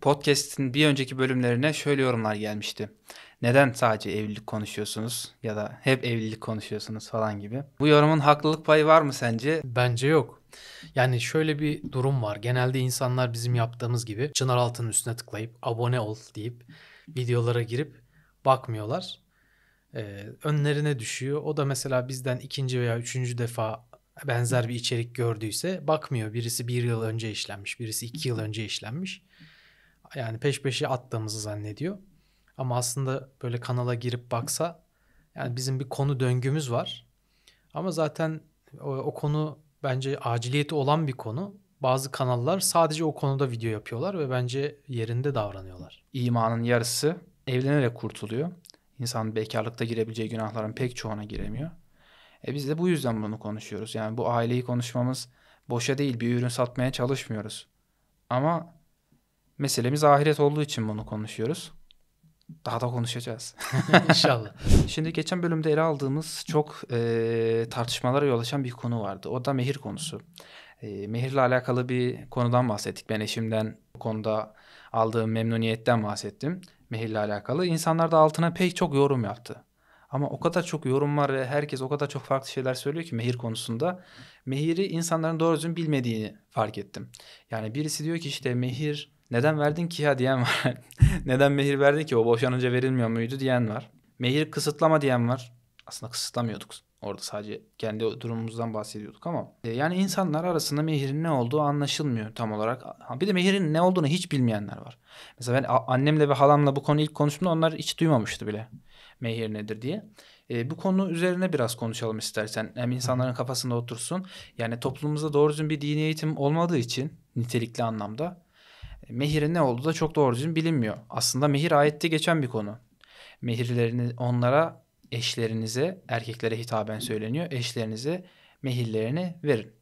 podcast'in bir önceki bölümlerine şöyle yorumlar gelmişti. Neden sadece evlilik konuşuyorsunuz ya da hep evlilik konuşuyorsunuz falan gibi. Bu yorumun haklılık payı var mı sence? Bence yok. Yani şöyle bir durum var. Genelde insanlar bizim yaptığımız gibi Çınaraltı'nın üstüne tıklayıp abone ol deyip videolara girip bakmıyorlar. Önlerine düşüyor. O da mesela bizden ikinci veya üçüncü defa benzer bir içerik gördüyse bakmıyor. Birisi 1 yıl önce işlenmiş, birisi 2 yıl önce işlenmiş. Yani peş peşe attığımızı zannediyor. Ama aslında böyle kanala girip baksa, yani bizim bir konu döngümüz var. Ama zaten o konu bence aciliyeti olan bir konu. Bazı kanallar sadece o konuda video yapıyorlar ve bence yerinde davranıyorlar. İmanın yarısı evlenerek kurtuluyor. İnsan bekarlıkta girebileceği günahların pek çoğuna giremiyor. Biz de bu yüzden bunu konuşuyoruz. Yani bu aileyi konuşmamız boşa değil, bir ürün satmaya çalışmıyoruz. Ama meselemiz ahiret olduğu için bunu konuşuyoruz. Daha da konuşacağız. İnşallah. Şimdi geçen bölümde ele aldığımız çok tartışmalara yol açan bir konu vardı. O da mehir konusu. Mehirle alakalı bir konudan bahsettik. Ben eşimden bu konuda aldığım memnuniyetten bahsettim. Mehirle alakalı. İnsanlar da altına pek çok yorum yaptı. Ama o kadar çok yorum var ve herkes o kadar çok farklı şeyler söylüyor ki mehir konusunda. Mehiri insanların doğru düzgün bilmediğini fark ettim. Yani birisi diyor ki işte mehir neden verdin ki ya diyen var. Neden mehir verdin ki, o boşanınca verilmiyor muydu diyen var. Mehir kısıtlama diyen var. Aslında kısıtlamıyorduk. Orada sadece kendi durumumuzdan bahsediyorduk ama. Yani insanlar arasında mehirin ne olduğu anlaşılmıyor tam olarak. Bir de mehirin ne olduğunu hiç bilmeyenler var. Mesela ben annemle ve halamla bu konuyu ilk konuştuğumda onlar hiç duymamıştı bile. Mehir nedir diye. Bu konu üzerine biraz konuşalım istersen. Hem insanların kafasında otursun. Yani toplumumuzda doğru düzgün bir dini eğitim olmadığı için nitelikli anlamda. Mehirin ne olduğu da çok doğru düzgün bilinmiyor. Aslında mehir ayette geçen bir konu. Mehirlerini onlara, eşlerinize, erkeklere hitaben söyleniyor. Eşlerinize mehirlerini verin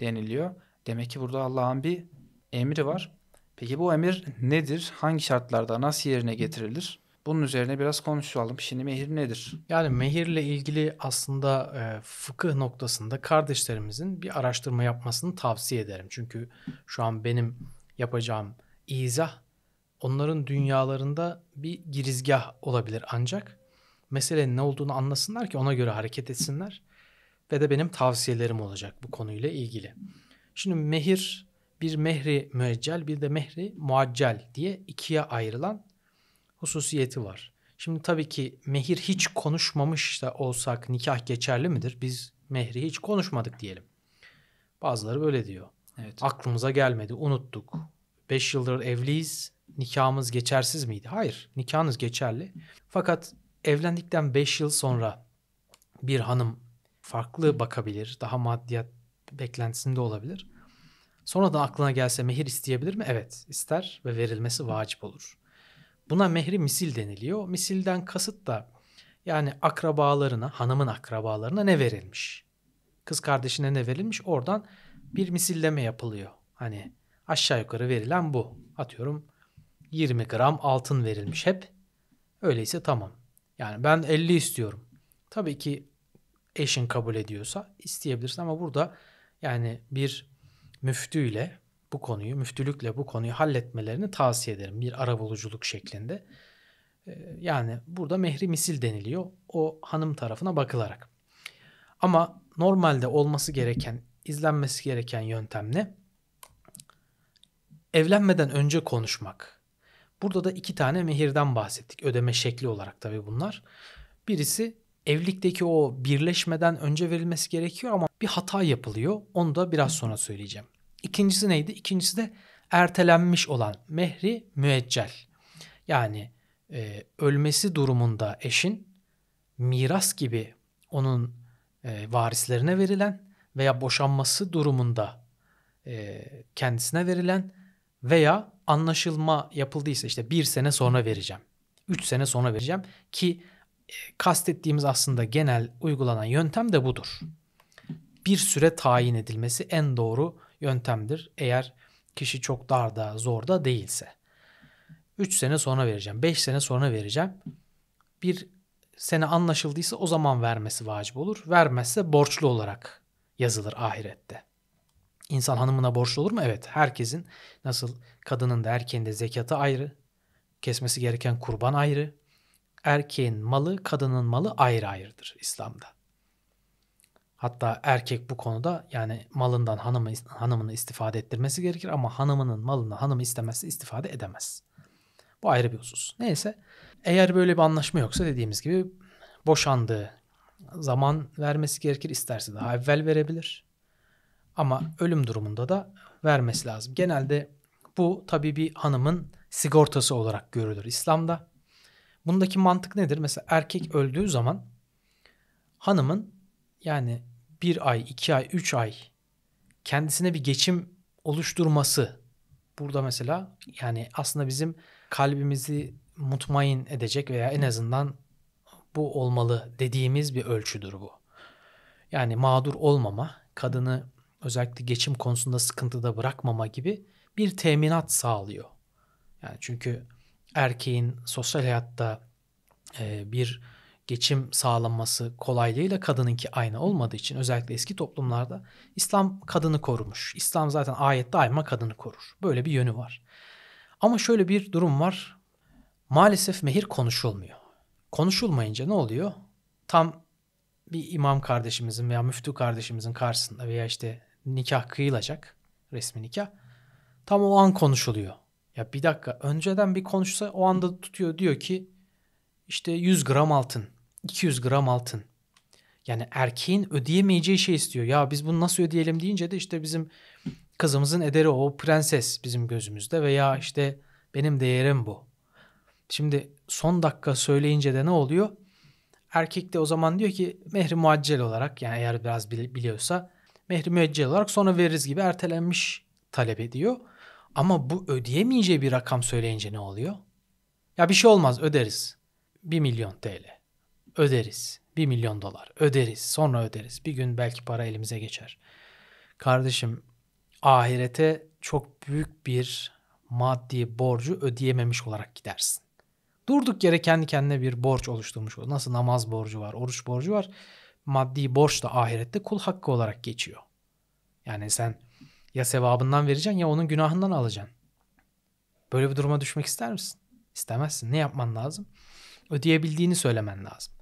deniliyor. Demek ki burada Allah'ın bir emri var. Peki bu emir nedir? Hangi şartlarda, nasıl yerine getirilir? Bunun üzerine biraz konuşalım. Şimdi mehir nedir? Yani mehirle ilgili aslında fıkıh noktasında kardeşlerimizin bir araştırma yapmasını tavsiye ederim. Çünkü şu an benim yapacağım izah onların dünyalarında bir girizgah olabilir ancak meselenin ne olduğunu anlasınlar ki ona göre hareket etsinler ve de benim tavsiyelerim olacak bu konuyla ilgili. Şimdi mehir, bir mehri müeccel bir de mehri muaccel diye ikiye ayrılan hususiyeti var. Şimdi tabii ki mehir hiç konuşmamış da olsak nikah geçerli midir? Biz mehri hiç konuşmadık diyelim. Bazıları böyle diyor. Evet. Aklımıza gelmedi, unuttuk. 5 yıldır evliyiz, nikahımız geçersiz miydi? Hayır, nikahınız geçerli. Fakat evlendikten 5 yıl sonra bir hanım farklı bakabilir, daha maddiyat beklentisinde olabilir. Sonradan aklına gelse mehir isteyebilir mi? Evet, ister ve verilmesi vacip olur. Buna mehri misil deniliyor. Misilden kasıt da yani akrabalarına, hanımın akrabalarına ne verilmiş? Kız kardeşine ne verilmiş? Oradan bir misilleme yapılıyor. Hani aşağı yukarı verilen bu. Atıyorum 20 gram altın verilmiş hep. Öyleyse tamam. Yani ben 50 istiyorum. Tabii ki eşin kabul ediyorsa isteyebilirsin ama burada yani bir müftüyle bu konuyu, müftülükle bu konuyu halletmelerini tavsiye ederim. Bir arabuluculuk şeklinde. Yani burada mehri misil deniliyor. O hanım tarafına bakılarak. Ama normalde olması gereken, izlenmesi gereken yöntem ne? Evlenmeden önce konuşmak. Burada da 2 tane mehirden bahsettik. Ödeme şekli olarak tabii bunlar. Birisi evlilikteki o birleşmeden önce verilmesi gerekiyor ama bir hata yapılıyor. Onu da biraz sonra söyleyeceğim. İkincisi neydi? İkincisi de ertelenmiş olan mehri müeccel. Yani ölmesi durumunda eşin miras gibi onun varislerine verilen veya boşanması durumunda kendisine verilen veya anlaşılma yapıldıysa işte 1 sene sonra vereceğim, 3 sene sonra vereceğim ki kastettiğimiz aslında genel uygulanan yöntem de budur. Bir süre tayin edilmesi en doğru yöntemdir eğer kişi çok darda, zorda değilse. 3 sene sonra vereceğim, 5 sene sonra vereceğim. 1 sene anlaşıldıysa o zaman vermesi vacip olur. Vermezse borçlu olarak yazılır ahirette. İnsan hanımına borçlu olur mu? Evet. Herkesin, nasıl kadının da erkeğin de zekatı ayrı, kesmesi gereken kurban ayrı, erkeğin malı, kadının malı ayrı ayrıdır İslam'da. Hatta erkek bu konuda yani malından hanımını istifade ettirmesi gerekir ama hanımının malını hanımı istemezse istifade edemez. Bu ayrı bir husus. Neyse, eğer böyle bir anlaşma yoksa dediğimiz gibi boşandığı zaman vermesi gerekir. İsterse daha evvel verebilir. Ama ölüm durumunda da vermesi lazım. Genelde bu tabii bir hanımın sigortası olarak görülür İslam'da. Bundaki mantık nedir? Mesela erkek öldüğü zaman hanımın yani 1 ay, 2 ay, 3 ay kendisine bir geçim oluşturması. Burada mesela yani aslında bizim kalbimizi mutmain edecek veya en azından bu olmalı dediğimiz bir ölçüdür bu. Yani mağdur olmama, kadını özellikle geçim konusunda sıkıntıda bırakmama gibi bir teminat sağlıyor. Yani çünkü erkeğin sosyal hayatta bir geçim sağlanması kolaylığıyla kadınınki aynı olmadığı için özellikle eski toplumlarda İslam kadını korumuş. İslam zaten ayette daima kadını korur. Böyle bir yönü var. Ama şöyle bir durum var. Maalesef mehir konuşulmuyor. Konuşulmayınca ne oluyor? Tam bir imam kardeşimizin veya müftü kardeşimizin karşısında veya işte nikah kıyılacak, resmi nikah. Tam o an konuşuluyor. Ya bir dakika, önceden bir konuşsa o anda tutuyor, diyor ki işte 100 gram altın, 200 gram altın. Yani erkeğin ödeyemeyeceği şey istiyor. Ya biz bunu nasıl ödeyelim deyince de işte bizim kızımızın ederi o, prenses bizim gözümüzde veya işte benim değerim bu. Şimdi son dakika söyleyince de ne oluyor? Erkek de o zaman diyor ki mehri muaccel olarak, yani eğer biraz biliyorsa mehri müeccel olarak sonra veririz gibi ertelenmiş talep ediyor. Ama bu ödeyemeyeceği bir rakam söyleyince ne oluyor? Ya bir şey olmaz, öderiz. 1 milyon TL öderiz. 1 milyon dolar öderiz. Sonra öderiz. Bir gün belki para elimize geçer. Kardeşim, ahirete çok büyük bir maddi borcu ödeyememiş olarak gidersin. Durduk yere kendi kendine bir borç oluşturmuş olur. Nasıl namaz borcu var, oruç borcu var. Maddi borç da ahirette kul hakkı olarak geçiyor. Yani sen ya sevabından vereceksin ya onun günahından alacaksın. Böyle bir duruma düşmek ister misin? İstemezsin. Ne yapman lazım? Ödeyebildiğini söylemen lazım.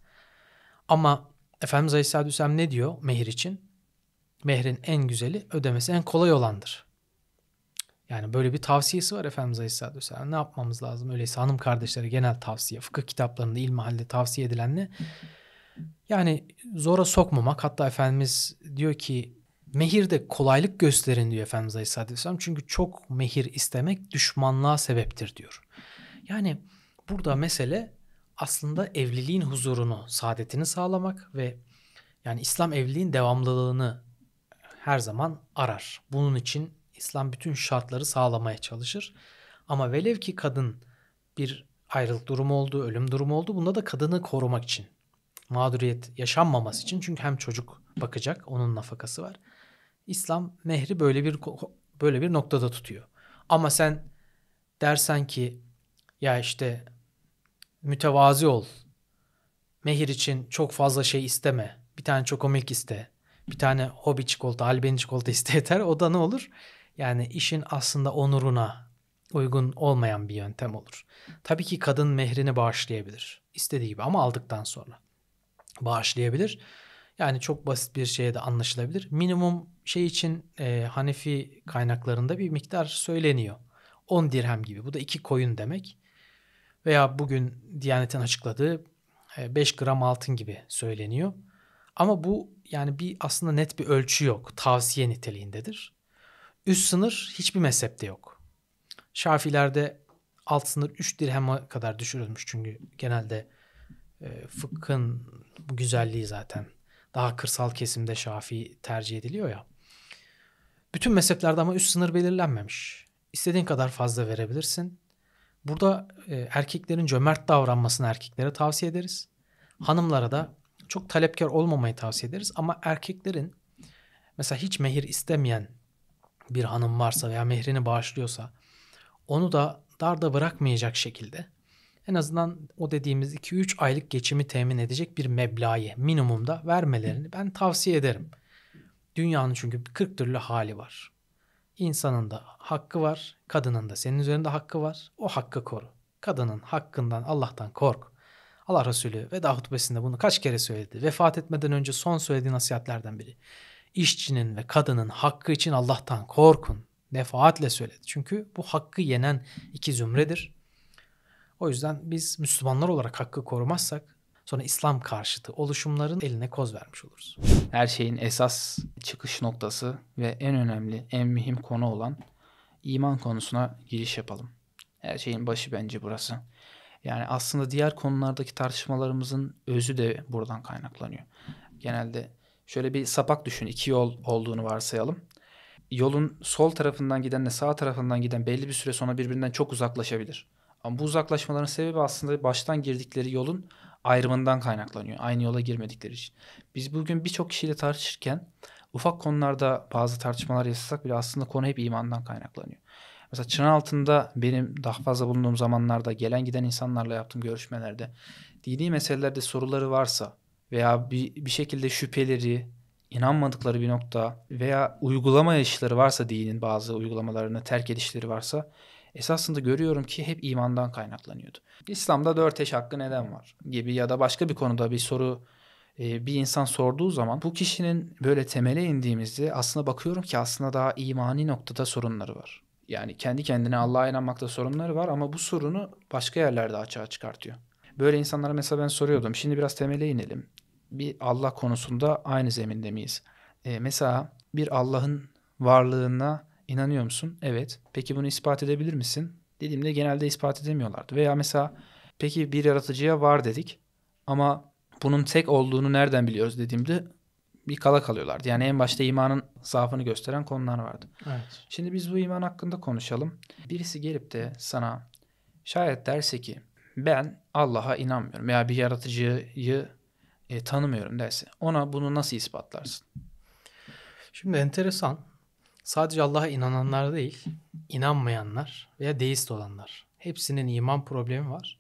Ama Efendimiz Aleyhisselatü Vesselam ne diyor mehir için? Mehrin en güzeli, ödemesi en kolay olandır. Yani böyle bir tavsiyesi var Efendimiz Aleyhisselatü Vesselam. Ne yapmamız lazım? Öyleyse hanım kardeşlere genel tavsiye, fıkıh kitaplarında, ilmihalde tavsiye edilen ne? Yani zora sokmamak. Hatta Efendimiz diyor ki mehirde kolaylık gösterin diyor Efendimiz Aleyhisselatü Vesselam. Çünkü çok mehir istemek düşmanlığa sebeptir diyor. Yani burada mesele aslında evliliğin huzurunu, saadetini sağlamak ve yani İslam evliliğin devamlılığını her zaman arar. Bunun için İslam bütün şartları sağlamaya çalışır. Ama velev ki kadın bir ayrılık durumu oldu, ölüm durumu oldu. Bunda da kadını korumak için, mağduriyet yaşanmaması için. Çünkü hem çocuk bakacak, onun nafakası var. İslam mehri böyle bir noktada tutuyor. Ama sen dersen ki ya işte mütevazi ol, mehir için çok fazla şey isteme, bir tane çokomilk iste, bir tane hobi çikolata, albeni çikolata iste yeter, o da ne olur? Yani işin aslında onuruna uygun olmayan bir yöntem olur. Tabii ki kadın mehrini bağışlayabilir istediği gibi ama aldıktan sonra bağışlayabilir. Yani çok basit bir şeye de anlaşılabilir. Minimum şey için Hanefi kaynaklarında bir miktar söyleniyor. 10 dirhem gibi, bu da 2 koyun demek. Veya bugün Diyanet'in açıkladığı 5 gram altın gibi söyleniyor. Ama bu yani bir aslında net bir ölçü yok. Tavsiye niteliğindedir. Üst sınır hiçbir mezhepte yok. Şafilerde alt sınır 3 dirheme kadar düşürülmüş. Çünkü genelde fıkhın güzelliği zaten. Daha kırsal kesimde Şafii tercih ediliyor ya. Bütün mezheplerde ama üst sınır belirlenmemiş. İstediğin kadar fazla verebilirsin. Burada erkeklerin cömert davranmasını erkeklere tavsiye ederiz. Hanımlara da çok talepkar olmamayı tavsiye ederiz. Ama erkeklerin mesela hiç mehir istemeyen bir hanım varsa veya mehrini bağışlıyorsa onu da darda bırakmayacak şekilde en azından o dediğimiz 2-3 aylık geçimi temin edecek bir meblağı minimumda vermelerini ben tavsiye ederim. Dünyanın çünkü 40 türlü hali var. insanın da hakkı var, kadının da senin üzerinde hakkı var. O hakkı koru. Kadının hakkından, Allah'tan kork. Allah Resulü veda hutbesinde bunu kaç kere söyledi. Vefat etmeden önce son söylediği nasihatlerden biri. İşçinin ve kadının hakkı için Allah'tan korkun. Defaatle söyledi. Çünkü bu hakkı yenen iki zümredir. O yüzden biz Müslümanlar olarak hakkı korumazsak sonra İslam karşıtı oluşumların eline koz vermiş oluruz. Her şeyin esas çıkış noktası ve en önemli, en mühim konu olan iman konusuna giriş yapalım. Her şeyin başı bence burası. Yani aslında diğer konulardaki tartışmalarımızın özü de buradan kaynaklanıyor. Genelde şöyle bir sapak düşün, iki yol olduğunu varsayalım. Yolun sol tarafından gidenle sağ tarafından giden belli bir süre sonra birbirinden çok uzaklaşabilir. Ama bu uzaklaşmaların sebebi aslında baştan girdikleri yolun ayrımından kaynaklanıyor. Aynı yola girmedikleri için. Biz bugün birçok kişiyle tartışırken ufak konularda bazı tartışmalar yaşasak bile aslında konu hep imandan kaynaklanıyor. Mesela Çınaraltı'nda benim daha fazla bulunduğum zamanlarda gelen giden insanlarla yaptığım görüşmelerde dini meselelerde soruları varsa veya bir şekilde şüpheleri, inanmadıkları bir nokta veya uygulama yaşları varsa, dinin bazı uygulamalarını terk edişleri varsa esasında görüyorum ki hep imandan kaynaklanıyordu. İslam'da 4 eş hakkı neden var gibi ya da başka bir konuda bir soru bir insan sorduğu zaman bu kişinin böyle temele indiğimizde aslında bakıyorum ki aslında daha imani noktada sorunları var. Yani kendi kendine Allah'a inanmakta sorunları var ama bu sorunu başka yerlerde açığa çıkartıyor. Böyle insanlara mesela ben soruyordum. Şimdi biraz temele inelim. Bir Allah konusunda aynı zeminde miyiz? Mesela bir Allah'ın varlığına inanıyor musun? Evet. Peki bunu ispat edebilir misin? Dediğimde genelde ispat edemiyorlardı. Veya mesela peki bir yaratıcıya var dedik ama bunun tek olduğunu nereden biliyoruz dediğimde bir kala kalıyorlardı. Yani en başta imanın zaafını gösteren konular vardı. Evet. Şimdi biz bu iman hakkında konuşalım. Birisi gelip de sana şayet derse ki ben Allah'a inanmıyorum veya bir yaratıcıyı tanımıyorum derse ona bunu nasıl ispatlarsın? Şimdi enteresan. Sadece Allah'a inananlar değil, inanmayanlar veya deist olanlar. Hepsinin iman problemi var.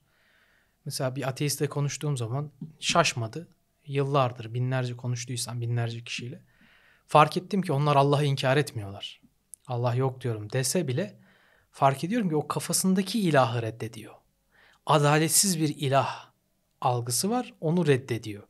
Mesela bir ateistle konuştuğum zaman şaşmadı. Yıllardır binlerce konuştuysam binlerce kişiyle fark ettim ki onlar Allah'ı inkar etmiyorlar. Allah yok diyorum dese bile fark ediyorum ki o kafasındaki ilahı reddediyor. Adaletsiz bir ilah algısı var, onu reddediyor.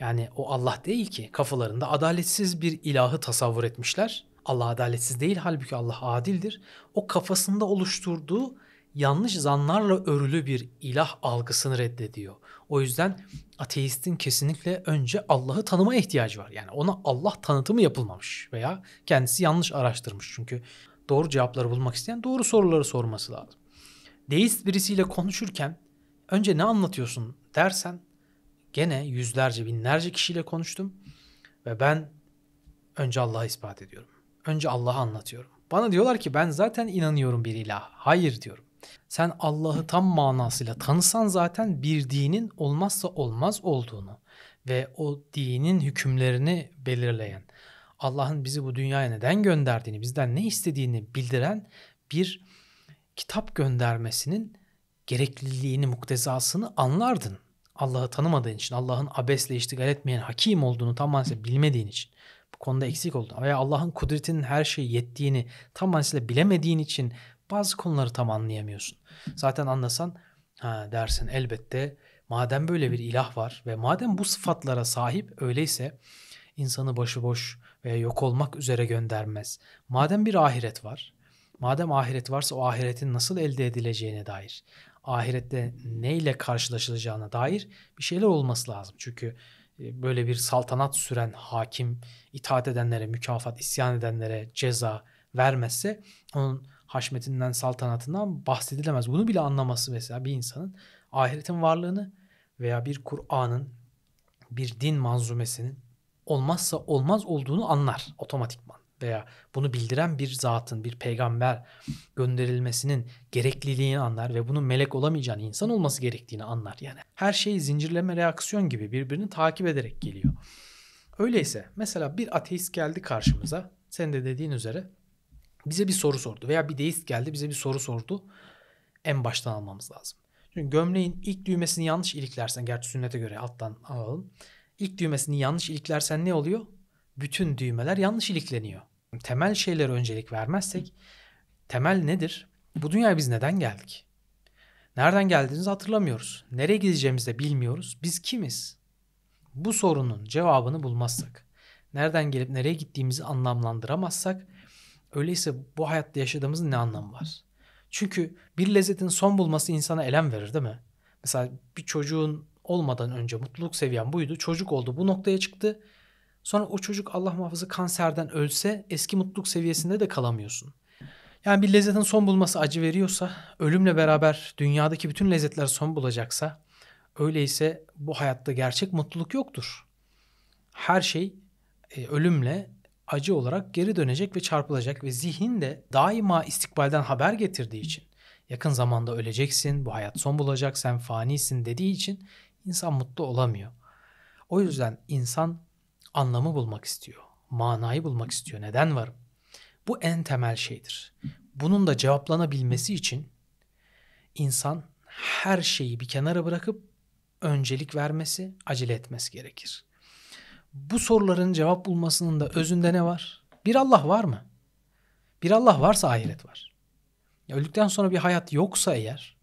Yani o Allah değil ki, kafalarında adaletsiz bir ilahı tasavvur etmişler. Allah adaletsiz değil, halbuki Allah adildir. O kafasında oluşturduğu yanlış zanlarla örülü bir ilah algısını reddediyor. O yüzden ateistin kesinlikle önce Allah'ı tanımaya ihtiyacı var. Yani ona Allah tanıtımı yapılmamış veya kendisi yanlış araştırmış. Çünkü doğru cevapları bulmak isteyen doğru soruları sorması lazım. Deist birisiyle konuşurken önce ne anlatıyorsun dersen, gene yüzlerce binlerce kişiyle konuştum ve ben önce Allah'ı ispat ediyorum. Önce Allah'ı anlatıyorum. Bana diyorlar ki ben zaten inanıyorum bir ilaha. Hayır diyorum. Sen Allah'ı tam manasıyla tanısan zaten bir dinin olmazsa olmaz olduğunu ve o dinin hükümlerini belirleyen, Allah'ın bizi bu dünyaya neden gönderdiğini, bizden ne istediğini bildiren bir kitap göndermesinin gerekliliğini, muktezasını anlardın. Allah'ı tanımadığın için, Allah'ın abesle iştigal etmeyen hakim olduğunu tam manasıyla bilmediğin için, bu konuda eksik olduğunu veya Allah'ın kudretinin her şeye yettiğini tam manasıyla bilemediğin için bazı konuları tam anlayamıyorsun. Zaten anlasan dersin elbette, madem böyle bir ilah var ve madem bu sıfatlara sahip, öyleyse insanı başıboş veya yok olmak üzere göndermez. Madem bir ahiret var, madem ahiret varsa o ahiretin nasıl elde edileceğine dair, ahirette neyle karşılaşılacağına dair bir şeyler olması lazım. Çünkü böyle bir saltanat süren hakim itaat edenlere mükafat, isyan edenlere ceza vermezse onun haşmetinden, saltanatından bahsedilemez. Bunu bile anlaması mesela bir insanın ahiretin varlığını veya bir Kur'an'ın, bir din manzumesinin olmazsa olmaz olduğunu anlar otomatikman. Veya bunu bildiren bir zatın, bir peygamber gönderilmesinin gerekliliğini anlar ve bunun melek olamayacağını, insan olması gerektiğini anlar yani. Her şey zincirleme reaksiyon gibi birbirini takip ederek geliyor. Öyleyse mesela bir ateist geldi karşımıza, sen de dediğin üzere bize bir soru sordu veya bir deist geldi bize bir soru sordu, en baştan almamız lazım. Çünkü gömleğin ilk düğmesini yanlış iliklersen, gerçi sünnete göre alttan alalım, İlk düğmesini yanlış iliklersen ne oluyor? Bütün düğmeler yanlış ilikleniyor. temel şeylere öncelik vermezsek, temel nedir? Bu dünyaya biz neden geldik? Nereden geldiğimizi hatırlamıyoruz. Nereye gideceğimizi de bilmiyoruz. Biz kimiz? Bu sorunun cevabını bulmazsak, nereden gelip nereye gittiğimizi anlamlandıramazsak, öyleyse bu hayatta yaşadığımızın ne anlamı var? Çünkü bir lezzetin son bulması insana elem verir, değil mi? Mesela bir çocuğun olmadan önce mutluluk seviyen buydu. Çocuk oldu, bu noktaya çıktı. Sonra o çocuk Allah muhafaza kanserden ölse eski mutluluk seviyesinde de kalamıyorsun. Yani bir lezzetin son bulması acı veriyorsa, ölümle beraber dünyadaki bütün lezzetler son bulacaksa, öyleyse bu hayatta gerçek mutluluk yoktur. Her şey ölümle acı olarak geri dönecek ve çarpılacak ve zihin de daima istikbalden haber getirdiği için, yakın zamanda öleceksin, bu hayat son bulacak, sen fanisin dediği için insan mutlu olamıyor. O yüzden insan anlamı bulmak istiyor, manayı bulmak istiyor. Neden varım? Bu en temel şeydir. Bunun da cevaplanabilmesi için insan her şeyi bir kenara bırakıp öncelik vermesi, acele etmesi gerekir. Bu soruların cevap bulmasının da özünde ne var? Bir Allah var mı? Bir Allah varsa ahiret var. Öldükten sonra bir hayat yoksa eğer,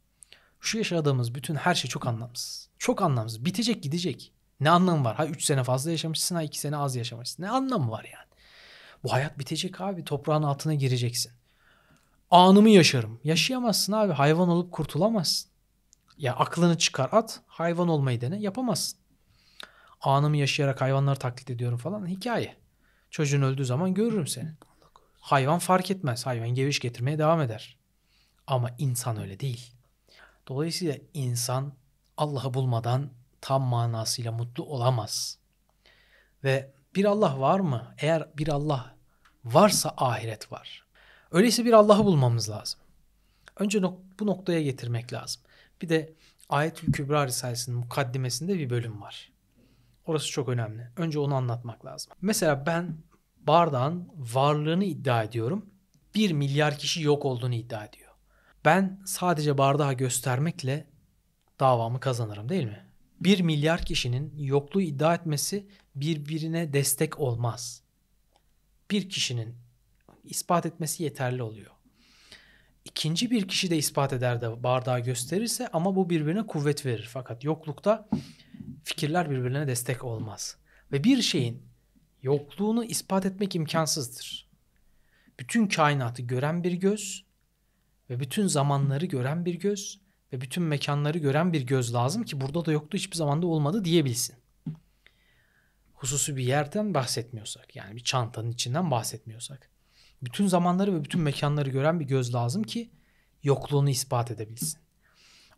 şu yaşadığımız bütün her şey çok anlamsız. Çok anlamsız. Bitecek, gidecek. Ne anlamı var? Ha 3 sene fazla yaşamışsın, ha 2 sene az yaşamışsın. Ne anlamı var yani? Bu hayat bitecek abi. Toprağın altına gireceksin. Anımı yaşarım. Yaşayamazsın abi. Hayvan olup kurtulamazsın. Ya aklını çıkar at. Hayvan olmayı dene. Yapamazsın. Anımı yaşayarak hayvanları taklit ediyorum falan. Hikaye. Çocuğun öldüğü zaman görürüm seni. Hayvan fark etmez. Hayvan geviş getirmeye devam eder. Ama insan öyle değil. Dolayısıyla insan Allah'ı bulmadan tam manasıyla mutlu olamaz. Ve bir Allah var mı? Eğer bir Allah varsa ahiret var. Öyleyse bir Allah'ı bulmamız lazım. Önce bu noktaya getirmek lazım. Bir de Ayetül Kübra Risalesi'nin mukaddimesinde bir bölüm var. Orası çok önemli. Önce onu anlatmak lazım. Mesela ben bardağın varlığını iddia ediyorum. 1 milyar kişi yok olduğunu iddia ediyor. Ben sadece bardağı göstermekle davamı kazanırım, değil mi? 1 milyar kişinin yokluğu iddia etmesi birbirine destek olmaz. Bir kişinin ispat etmesi yeterli oluyor. İkinci bir kişi de ispat eder de bardağı gösterirse ama bu birbirine kuvvet verir. Fakat yoklukta fikirler birbirine destek olmaz. Ve bir şeyin yokluğunu ispat etmek imkansızdır. Bütün kainatı gören bir göz ve bütün zamanları gören bir göz ve bütün mekanları gören bir göz lazım ki burada da yoktu, hiçbir zamanda olmadı diyebilsin. Hususi bir yerden bahsetmiyorsak, yani bir çantanın içinden bahsetmiyorsak. Bütün zamanları ve bütün mekanları gören bir göz lazım ki yokluğunu ispat edebilsin.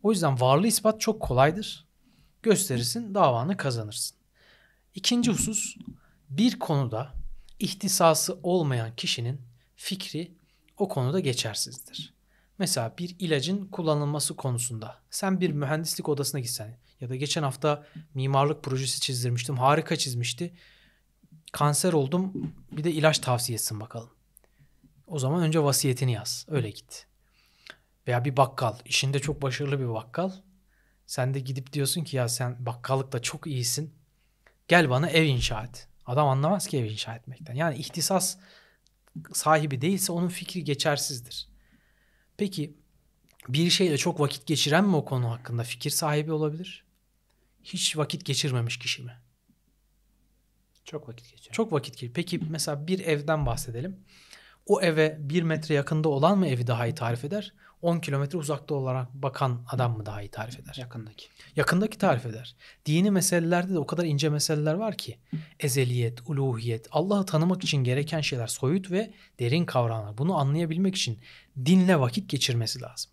O yüzden varlığı ispat çok kolaydır. Gösterirsin, davanı kazanırsın. İkinci husus, bir konuda ihtisası olmayan kişinin fikri o konuda geçersizdir. Mesela bir ilacın kullanılması konusunda sen bir mühendislik odasına gitsen ya da geçen hafta mimarlık projesi çizdirmiştim, harika çizmişti, kanser oldum, bir de ilaç tavsiyesin bakalım. O zaman önce vasiyetini yaz, öyle git. Veya bir bakkal, işinde çok başarılı bir bakkal, sen de gidip diyorsun ki ya sen bakkallıkta çok iyisin, gel bana ev inşa et. Adam anlamaz ki ev inşa etmekten. Yani ihtisas sahibi değilse onun fikri geçersizdir. Peki bir şeyle çok vakit geçiren mi o konu hakkında fikir sahibi olabilir? Hiç vakit geçirmemiş kişi mi? Çok vakit geçiyor. Çok vakit geçiyor. Peki mesela bir evden bahsedelim. O eve 1 metre yakında olan mı evi daha iyi tarif eder? 10 kilometre uzakta olarak bakan adam mı daha iyi tarif eder? Yakındaki. Yakındaki tarif eder. Dini meselelerde de o kadar ince meseleler var ki. Ezeliyet, uluhiyet, Allah'ı tanımak için gereken şeyler, soyut ve derin kavramlar. Bunu anlayabilmek için dinle vakit geçirmesi lazım.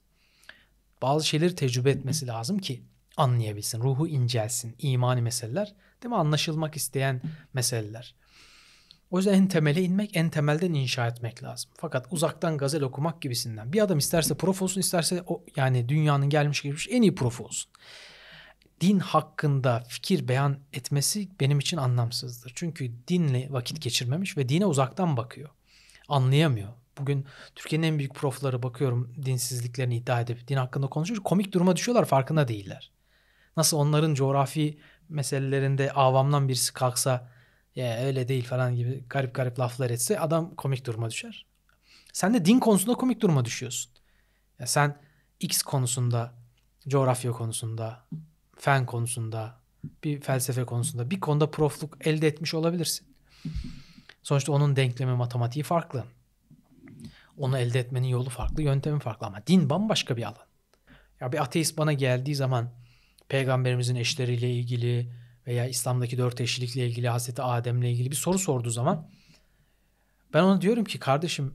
Bazı şeyleri tecrübe etmesi lazım ki anlayabilsin, ruhu incelsin. İmani meseleler, değil mi? Anlaşılmak isteyen meseleler. O yüzden en temele inmek, en temelden inşa etmek lazım. Fakat uzaktan gazel okumak gibisinden. Bir adam isterse prof olsun, isterse o, yani dünyanın gelmiş geçmiş en iyi prof olsun. Din hakkında fikir beyan etmesi benim için anlamsızdır. Çünkü dinle vakit geçirmemiş ve dine uzaktan bakıyor. Anlayamıyor. Bugün Türkiye'nin en büyük profları bakıyorum, dinsizliklerini iddia edip din hakkında konuşuyor. Komik duruma düşüyorlar, farkında değiller. Nasıl onların coğrafi meselelerinde avamdan birisi kalksa ya öyle değil falan gibi garip garip laflar etse adam komik duruma düşer. Sen de din konusunda komik duruma düşüyorsun. Ya sen X konusunda, coğrafya konusunda, fen konusunda, bir felsefe konusunda bir konuda profluk elde etmiş olabilirsin. Sonuçta onun denklemi, matematiği farklı. Onu elde etmenin yolu farklı, yöntemi farklı ama din bambaşka bir alan. Ya bir ateist bana geldiği zaman peygamberimizin eşleriyle ilgili veya İslam'daki 4 eşlilikle ilgili, Hazreti Adem'le ilgili bir soru sorduğu zaman ben ona diyorum ki kardeşim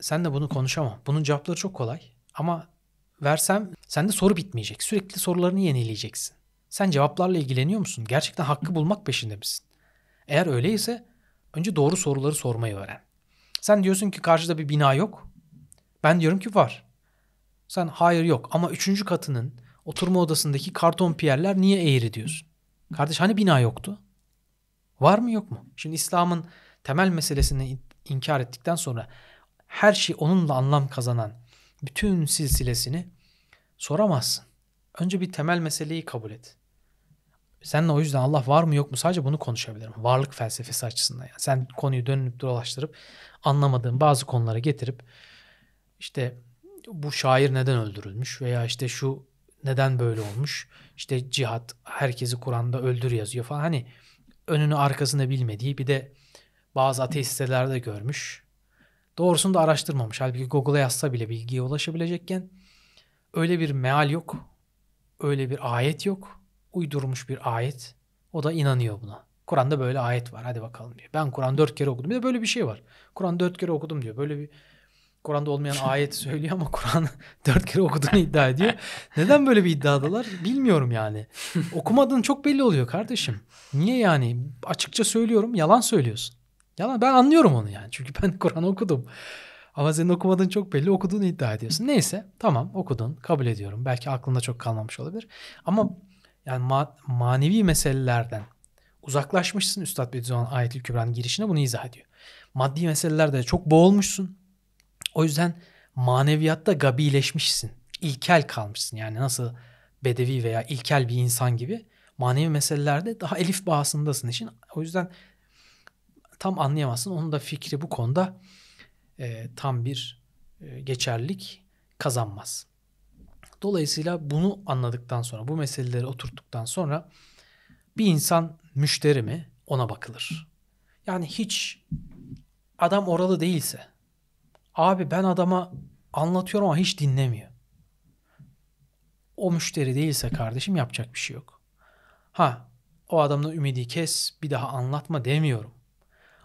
sen de bunu konuşamam. Bunun cevapları çok kolay ama versem sende soru bitmeyecek. Sürekli sorularını yenileyeceksin. Sen cevaplarla ilgileniyor musun? Gerçekten hakkı bulmak peşinde misin? Eğer öyleyse önce doğru soruları sormayı öğren. Sen diyorsun ki karşıda bir bina yok. Ben diyorum ki var. Sen hayır yok ama 3. katının oturma odasındaki karton piyerler niye eğri diyorsun? Kardeş hani bina yoktu? Var mı yok mu? Şimdi İslam'ın temel meselesini inkar ettikten sonra her şey onunla anlam kazanan bütün silsilesini soramazsın. Önce bir temel meseleyi kabul et. Seninle o yüzden Allah var mı yok mu sadece bunu konuşabilirim. Varlık felsefesi açısından. Yani sen konuyu dönüp dolaştırıp anlamadığın bazı konulara getirip işte bu şair neden öldürülmüş veya işte şu neden böyle olmuş? İşte cihat herkesi Kur'an'da öldür yazıyor falan. Hani önünü arkasını bilmediği bir de bazı ateist sitelerde görmüş. Doğrusunu da araştırmamış. Halbuki Google'a yazsa bile bilgiye ulaşabilecekken öyle bir meal yok. Öyle bir ayet yok. Uydurmuş bir ayet. O da inanıyor buna. Kur'an'da böyle ayet var. Hadi bakalım diyor. Ben Kur'an 4 kere okudum. Bir de böyle bir şey var. Kur'an 4 kere okudum diyor. Böyle bir Kur'an'da olmayan ayet söylüyor ama Kur'an 4 kere okuduğunu iddia ediyor. Neden böyle bir iddiadalar? Bilmiyorum yani. Okumadığın çok belli oluyor kardeşim. Niye yani? Açıkça söylüyorum. Yalan söylüyorsun. Yalan. Ben anlıyorum onu yani. Çünkü ben Kur'an okudum. Ama senin okumadığın çok belli. Okuduğunu iddia ediyorsun. Neyse. Tamam okudun. Kabul ediyorum. Belki aklında çok kalmamış olabilir. Ama yani manevi meselelerden uzaklaşmışsın. Üstad Bediüzzaman Ayet-ül Kübra'nın girişine bunu izah ediyor. Maddi meselelerde çok boğulmuşsun. O yüzden maneviyatta gabileşmişsin. İlkel kalmışsın. Yani nasıl bedevi veya ilkel bir insan gibi manevi meselelerde daha elif bahasındasın için. O yüzden tam anlayamazsın. Onun da fikri bu konuda tam bir geçerlilik kazanmaz. Dolayısıyla bunu anladıktan sonra, bu meseleleri oturttuktan sonra bir insan müşteri mi ona bakılır. Yani hiç adam oralı değilse, abi ben adama anlatıyorum ama hiç dinlemiyor. O müşteri değilse kardeşim yapacak bir şey yok. Ha o adamla ümidi kes, bir daha anlatma demiyorum.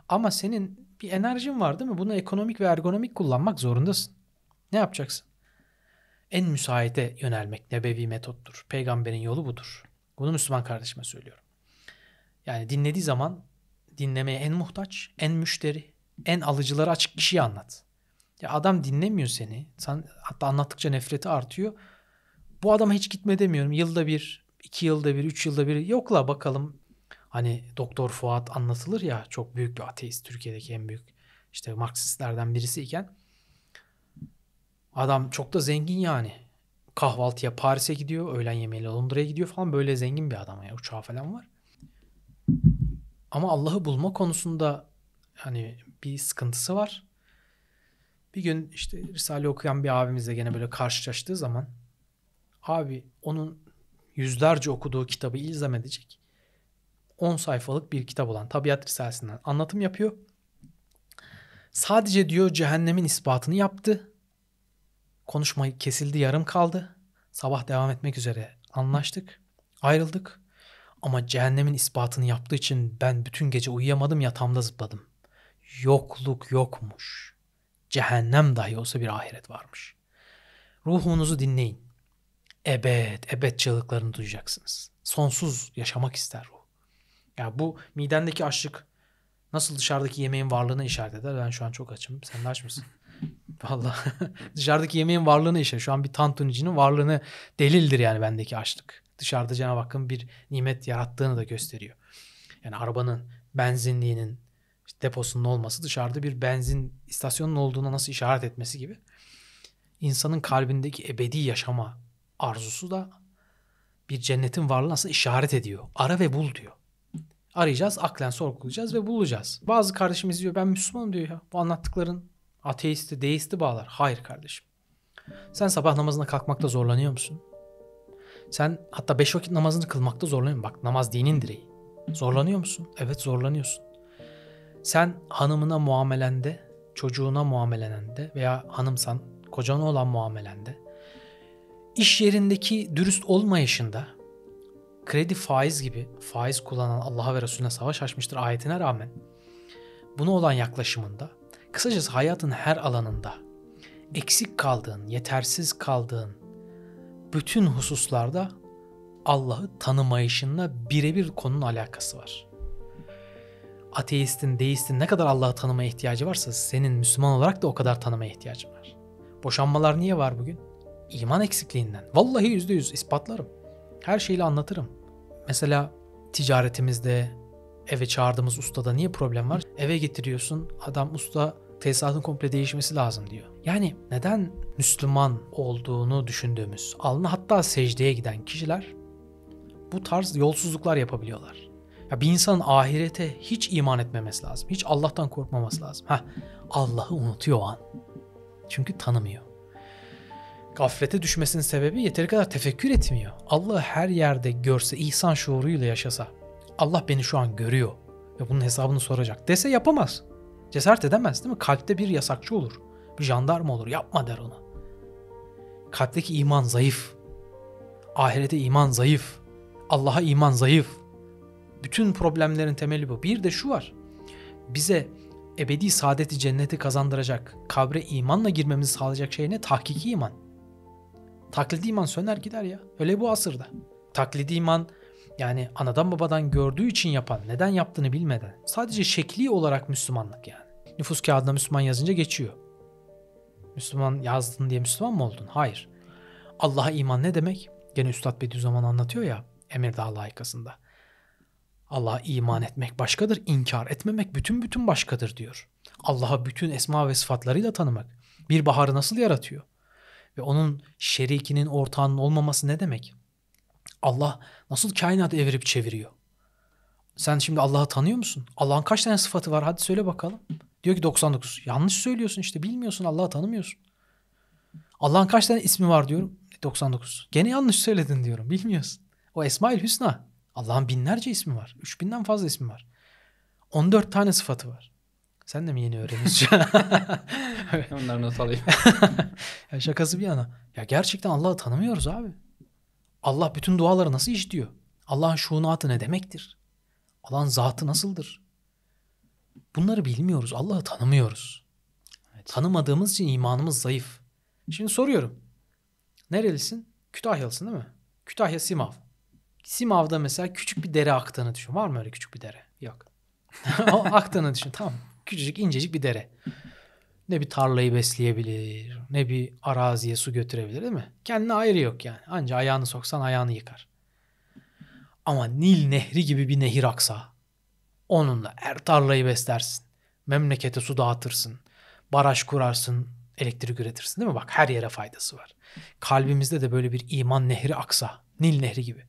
Ama senin bir enerjin var değil mi? Bunu ekonomik ve ergonomik kullanmak zorundasın. Ne yapacaksın? En müsaite yönelmek nebevi metottur. Peygamberin yolu budur. Bunu Müslüman kardeşime söylüyorum. Yani dinlediği zaman dinlemeye en muhtaç, en müşteri, en alıcıları açık kişiyi anlat. Ya adam dinlemiyor seni. Sen, hatta anlattıkça nefreti artıyor. Bu adama hiç gitme demiyorum. Yılda bir, 2 yılda bir, 3 yılda bir yokla bakalım. Hani Doktor Fuat anlatılır ya, çok büyük bir ateist. Türkiye'deki en büyük işte Marksistlerden birisiyken. Adam çok da zengin yani. Kahvaltıya Paris'e gidiyor. Öğlen yemeğiyle Londra'ya gidiyor falan. Böyle zengin bir adam ya. Uçağı falan var. Ama Allah'ı bulma konusunda hani bir sıkıntısı var. Bir gün işte Risale okuyan bir abimizle gene böyle karşılaştığı zaman abi onun yüzlerce okuduğu kitabı ilzam edecek 10 sayfalık bir kitap olan Tabiat Risalesi'nden anlatım yapıyor. Sadece diyor cehennemin ispatını yaptı. Konuşma kesildi, yarım kaldı. Sabah devam etmek üzere anlaştık, ayrıldık. Ama cehennemin ispatını yaptığı için ben bütün gece uyuyamadım, yatağımda zıpladım. Yokluk yokmuş. Cehennem dahi olsa bir ahiret varmış. Ruhunuzu dinleyin. Ebed çığlıklarını duyacaksınız. Sonsuz yaşamak ister ruh. Ya bu midendeki açlık nasıl dışarıdaki yemeğin varlığını işaret eder? Ben şu an çok açım. Sen de aç mısın? Vallahi dışarıdaki yemeğin varlığını işaret. Şu an bir tantunicinin varlığını delildir yani bendeki açlık. Dışarıda Cenab-ı Hakk'ın bir nimet yarattığını da gösteriyor. Yani arabanın benzinliğinin deposunun olması dışarıda bir benzin istasyonunun olduğuna nasıl işaret etmesi gibi. İnsanın kalbindeki ebedi yaşama arzusu da bir cennetin varlığına nasıl işaret ediyor. Ara ve bul diyor. arayacağız, aklen sorgulayacağız ve bulacağız. Bazı kardeşimiz diyor ben Müslümanım diyor ya. Bu anlattıkların ateisti, deisti bağlar. Hayır kardeşim. Sen sabah namazına kalkmakta zorlanıyor musun? Sen hatta 5 vakit namazını kılmakta zorlanıyor musun? Bak namaz dinin direği. Zorlanıyor musun? Evet zorlanıyorsun. Sen hanımına muamelende, çocuğuna muamelende veya hanımsan kocana olan muamelende, iş yerindeki dürüst olmayışında, kredi faiz gibi faiz kullanan Allah'a ve Resulüne savaş açmıştır ayetine rağmen buna olan yaklaşımında, kısacası hayatın her alanında eksik kaldığın, yetersiz kaldığın bütün hususlarda Allah'ı tanımayışınla birebir konunun alakası var. Ateistin, deistin ne kadar Allah'ı tanımaya ihtiyacı varsa senin Müslüman olarak da o kadar tanımaya ihtiyacın var. Boşanmalar niye var bugün? İman eksikliğinden. Vallahi %100 ispatlarım. Her şeyle anlatırım. Mesela ticaretimizde, eve çağırdığımız ustada niye problem var? Eve getiriyorsun, adam usta tesisatın komple değişmesi lazım diyor. Yani neden Müslüman olduğunu düşündüğümüz, alnı hatta secdeye giden kişiler bu tarz yolsuzluklar yapabiliyorlar. Ya bir insanın ahirete hiç iman etmemesi lazım. Hiç Allah'tan korkmaması lazım. Allah'ı unutuyor o an. Çünkü tanımıyor. Gaflete düşmesinin sebebi yeteri kadar tefekkür etmiyor. Allah'ı her yerde görse, ihsan şuuruyla yaşasa, Allah beni şu an görüyor ve bunun hesabını soracak dese yapamaz. Cesaret edemez değil mi? Kalpte bir yasakçı olur, bir jandarma olur, yapma der ona. Kalpteki iman zayıf, ahirete iman zayıf, Allah'a iman zayıf. Bütün problemlerin temeli bu. Bir de şu var, bize ebedi saadeti, cenneti kazandıracak, kabre imanla girmemizi sağlayacak şey ne? Tahkiki iman. Taklidi iman söner gider ya. Öyle bu asırda. Taklidi iman yani anadan babadan gördüğü için yapan, neden yaptığını bilmeden. Sadece şekli olarak Müslümanlık yani. Nüfus kağıdına Müslüman yazınca geçiyor. Müslüman yazdın diye Müslüman mı oldun? Hayır. Allah'a iman ne demek? Gene Üstad Bediüzzaman anlatıyor ya Emirdağ layıkasında. Allah'a iman etmek başkadır, inkar etmemek bütün başkadır diyor. Allah'a bütün esma ve sıfatlarıyla tanımak. Bir baharı nasıl yaratıyor? Ve onun şerikinin, ortağının olmaması ne demek? Allah nasıl kainatı evirip çeviriyor? Sen şimdi Allah'ı tanıyor musun? Allah'ın kaç tane sıfatı var? Hadi söyle bakalım. Diyor ki 99. Yanlış söylüyorsun işte, bilmiyorsun, Allah'ı tanımıyorsun. Allah'ın kaç tane ismi var diyorum? 99. Gene yanlış söyledin diyorum, bilmiyorsun. O Esma-ül Hüsna. Allah'ın binlerce ismi var. 3000'den fazla ismi var. 14 tane sıfatı var. Sen de mi yeni öğreniyorsun? Onları not alayım. Ya şakası bir yana. Ya gerçekten Allah'ı tanımıyoruz abi. Allah bütün duaları nasıl işliyor? Allah'ın şunatı ne demektir? Allah'ın zatı nasıldır? Bunları bilmiyoruz. Allah'ı tanımıyoruz. Evet. Tanımadığımız için imanımız zayıf. Şimdi soruyorum. Nerelisin? Kütahyalısın değil mi? Kütahya Simav. Simav'da mesela küçük bir dere aktığını düşün. Var mı öyle küçük bir dere? Yok. Aktığını düşün. Tamam. Küçücük, incecik bir dere. Ne bir tarlayı besleyebilir, ne bir araziye su götürebilir değil mi? Kendine ayrı yok yani. Anca ayağını soksan ayağını yıkar. Ama Nil Nehri gibi bir nehir aksa, onunla her tarlayı beslersin. Memlekete su dağıtırsın. Baraj kurarsın. Elektrik üretirsin değil mi? Bak her yere faydası var. Kalbimizde de böyle bir iman nehri aksa, Nil Nehri gibi.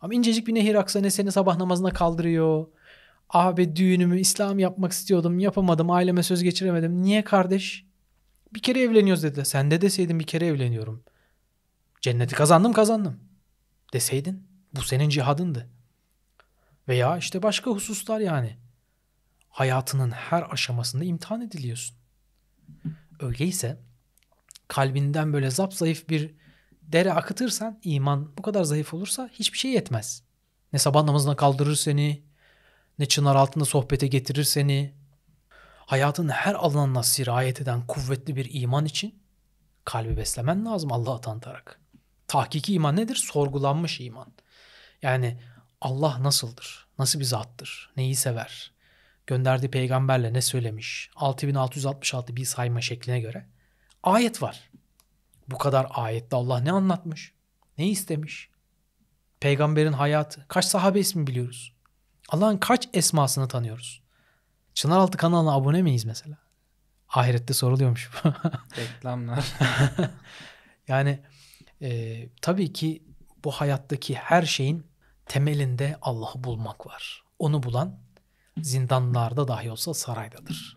Ama incecik bir nehir aksa ne seni sabah namazına kaldırıyor. Abi düğünümü İslam yapmak istiyordum, yapamadım, aileme söz geçiremedim. Niye kardeş? Bir kere evleniyoruz dediler. Sen de deseydin bir kere evleniyorum. Cenneti kazandım deseydin. Bu senin cihadındı. Veya işte başka hususlar yani. Hayatının her aşamasında imtihan ediliyorsun. Öyleyse kalbinden böyle zayıf bir dere akıtırsan, iman bu kadar zayıf olursa hiçbir şey yetmez. Ne sabah namazına kaldırır seni, ne çınar altında sohbete getirir seni. Hayatın her alanına sirayet eden kuvvetli bir iman için kalbi beslemen lazım Allah'ı tanıtarak. Tahkiki iman nedir? Sorgulanmış iman. Yani Allah nasıldır? Nasıl bir zattır? Neyi sever? Gönderdiği peygamberle ne söylemiş? 6666 bir sayma şekline göre ayet var. Bu kadar ayette Allah ne anlatmış? Ne istemiş? Peygamberin hayatı. Kaç sahabe ismi biliyoruz? Allah'ın kaç esmasını tanıyoruz? Çınaraltı kanalına abone miyiz mesela? Ahirette soruluyormuş. Reklamlar. Yani tabii ki bu hayattaki her şeyin temelinde Allah'ı bulmak var. onu bulan zindanlarda dahi olsa saraydadır.